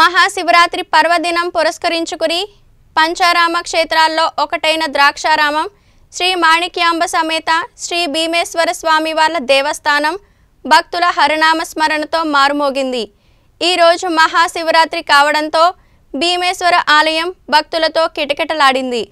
మహాశివరాత్రి పర్వదినం పురస్కరించుకుని పంచారామ క్షేత్రాల్లో ఒకటైన ద్రాక్షారామం శ్రీ మాణిక్యాంబ సమేత శ్రీ భీమేశ్వర స్వామి వాళ్ళ దేవస్థానం భక్తుల హరినామ స్మరణతో మారుమోగింది. ఈ రోజు మహాశివరాత్రి కావడంతో భీమేశ్వర ఆలయం భక్తులతో కిటకిటలాడింది.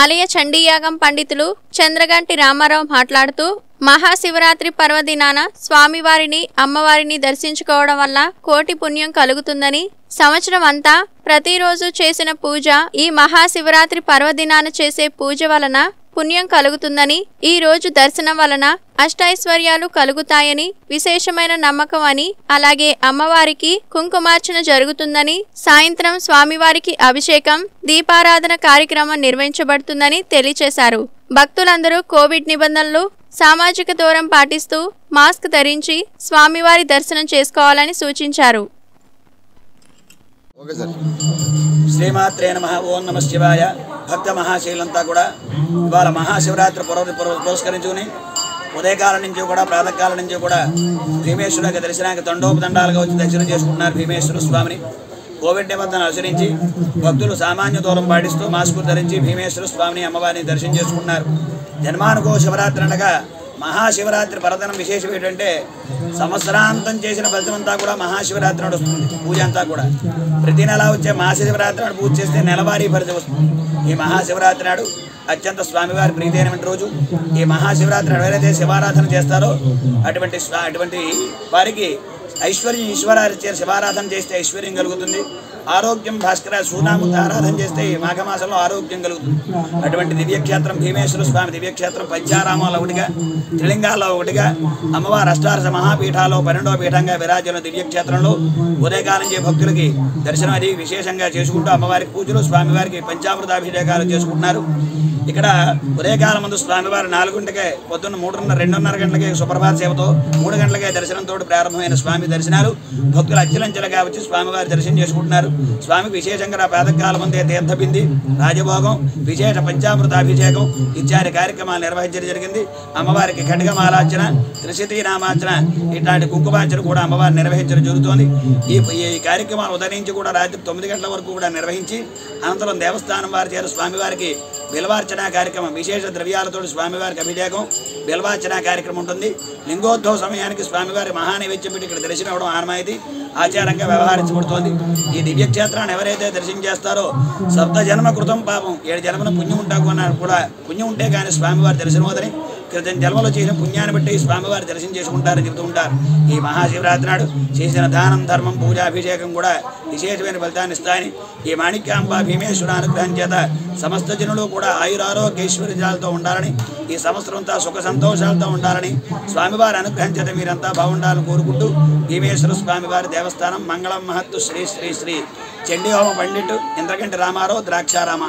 ఆలయ చండీయాగం పండితులు చంద్రగంటి రామారావు మాట్లాడుతూ, మహాశివరాత్రి పర్వదినాన స్వామివారిని అమ్మవారిని దర్శించుకోవడం వల్ల కోటి పుణ్యం కలుగుతుందని, సంవత్సరం అంతా ప్రతిరోజు చేసిన పూజ ఈ మహాశివరాత్రి పర్వదినాన చేసే పూజ వలన పుణ్యం కలుగుతుందని, ఈ రోజు దర్శనం వలన అష్టైశ్వర్యాలు కలుగుతాయని విశేషమైన నమ్మకం అని, అలాగే అమ్మవారికి కుంకుమార్చన జరుగుతుందని, సాయంత్రం స్వామివారికి అభిషేకం దీపారాధన కార్యక్రమం నిర్వహించబడుతుందని తెలియజేశారు. భక్తులందరూ కోవిడ్ నిబంధనలు, సామాజిక దూరం పాటిస్తూ మాస్క్ ధరించి స్వామివారి దర్శనం చేసుకోవాలని సూచించారు. శ్రీమాత్రే నమః. ఓం నమః శివాయ. భక్త మహాశైలంతా కూడా ఇవాళ మహాశివరాత్రి పురస్కరించుకుని ఉదయకాలం నుంచి కూడా ప్రాతకాలం నుంచి కూడా భీమేశ్వరు యొక్క దర్శనానికి తండోపదండాలుగా వచ్చి దర్శనం చేసుకుంటున్నారు భీమేశ్వర స్వామిని. కోవిడ్ నిబంధనలు అనుసరించి భక్తులు సామాన్య దూరం పాటిస్తూ మాస్కులు ధరించి భీమేశ్వర స్వామిని అమ్మవారిని దర్శనం చేసుకుంటున్నారు. జన్మానుకో శివరాత్రి అనగా మహాశివరాత్రి పర్వదినం విశేషం ఏంటంటే, సంవత్సరాంతం చేసిన ఫలితమంతా కూడా మహాశివరాత్రి నాడు వస్తుంది. పూజ అంతా కూడా ప్రతి నెల వచ్చే మహాశివరాత్రి నాడు పూజ చేస్తే నెలవారీ ఫలితం వస్తుంది. ఈ మహాశివరాత్రి నాడు అత్యంత స్వామివారి ప్రీతైనటువంటి రోజు. ఈ మహాశివరాత్రి ఎవరైతే శివారాధన చేస్తారో అటువంటి వారికి ఐశ్వర్యం, ఈశ్వరార్చన శివారాధన చేస్తే ఐశ్వర్యం కలుగుతుంది. ఆరోగ్యం భాస్కర సూనాముతో ఆరాధన చేస్తే మాఘమాసంలో ఆరోగ్యం కలుగుతుంది. అటువంటి దివ్యక్షేత్రం భీమేశ్వర స్వామి దివ్యక్షేత్రం పంచారామాల ఒకటిగా, త్రిలింగాల్లో ఒకటిగా, అమ్మవారి అష్టాదశ మహాపీఠాల్లో 12వ పీఠంగా విరాజన దివ్యక్షేత్రంలో ఉదయకాలంజే భక్తులకి దర్శనం అది విశేషంగా చేసుకుంటూ అమ్మవారికి పూజలు, స్వామివారికి పంచామృతాభిషేకాలు చేసుకుంటున్నారు. ఇక్కడ ఉదయకాలం ముందు స్వామివారు 4 గంటలకే పొద్దున్న 2:30 గంటలకే సుప్రభాత సేవతో, 3 గంటలకే దర్శనంతో ప్రారంభమైన స్వామి దర్శనాలు భక్తులు అచ్చలంచలుగా వచ్చి స్వామివారి దర్శనం చేసుకుంటున్నారు. స్వామికి విశేషంగా ప్రాతకాలం ముందే తీర్థబింది, రాజభోగం, విశేష పంచామృతాభిషేకం ఇత్యాది కార్యక్రమాలు నిర్వహించడం జరిగింది. అమ్మవారికి ఖడ్గమాలార్చన, త్రిశతీనామార్చన ఇట్లాంటి కుంకుమార్చన కూడా అమ్మవారు నిర్వహించడం జరుగుతోంది. ఈ కార్యక్రమాలు ఉదయించి కూడా రాత్రి 9 గంటల వరకు కూడా నిర్వహించి అనంతరం దేవస్థానం వారి చేరు స్వామివారికి బిల్వార్చన కార్యక్రమం, విశేష ద్రవ్యాలతో స్వామివారికి అభిషేకం, బిల్వార్చన కార్యక్రమం ఉంటుంది. లింగోద్భవ సమయానికి స్వామివారి మహానైవేద్యం పెట్టి ఇక్కడ దర్శనం అవడం ఆనవాయితీ ఆచారంగా వ్యవహరించబడుతోంది. ఈ దివ్యక్షేత్రాన్ని ఎవరైతే దర్శనం చేస్తారో 7 జన్మ కృతం పాపం, 7 జన్మల పుణ్యం ఉంటాకున్నారు కూడా. పుణ్యం ఉంటే కానీ స్వామివారి దర్శనం అవుతుంది. క్రితం జన్మలో చేసిన పుణ్యాన్ని బట్టి స్వామివారి దర్శనం చేసుకుంటారని చెబుతూ ఉంటారు. ఈ మహాశివరాత్రి నాడు చేసిన దానం, ధర్మం, పూజాభిషేకం కూడా విశేషమైన ఫలితాన్ని ఇస్తాయని ఈ మాణిక్యాంబ భీమేశ్వర అనుగ్రహం చేత సమస్త జనులు కూడా ఆయురారోగ్యైశ్వర్యాలతో ఉండాలని, ఈ సంవత్సరంతా సుఖ సంతోషాలతో ఉండాలని, స్వామివారి అనుగ్రహం చేత మీరంతా బాగుండాలని కోరుకుంటూ భీమేశ్వర స్వామివారి దేవస్థానం మంగళం మహత్తు శ్రీ శ్రీ శ్రీ చండీ హోమ పండిట్ ఇంద్రగంటి రామారావు ద్రాక్షారామ.